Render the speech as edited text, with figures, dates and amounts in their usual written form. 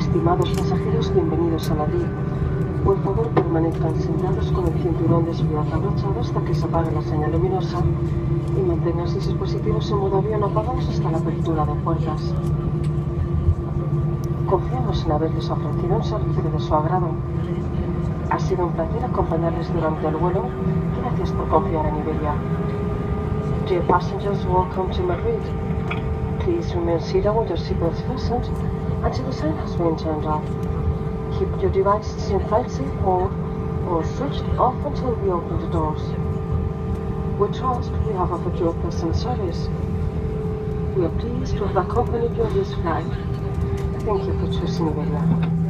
Estimados pasajeros, bienvenidos a Madrid. Por favor, permanezcan sentados con el cinturón de seguridad abrochado hasta que se apague la señal luminosa y mantengan sus dispositivos en modo avión apagados hasta la apertura de puertas. Confiamos en haberles ofrecido un servicio de su agrado. Ha sido un placer acompañarles durante el vuelo y gracias por confiar en Iberia. Dear passengers, welcome to Madrid. Please remain seated with your seatbelts fastened until the sign has been turned off. Keep your devices in flight safe mode or switched off until we open the doors. We trust we have offered you a pleasant service. We are pleased to have accompanied you on this flight. Thank you for choosing Iberia.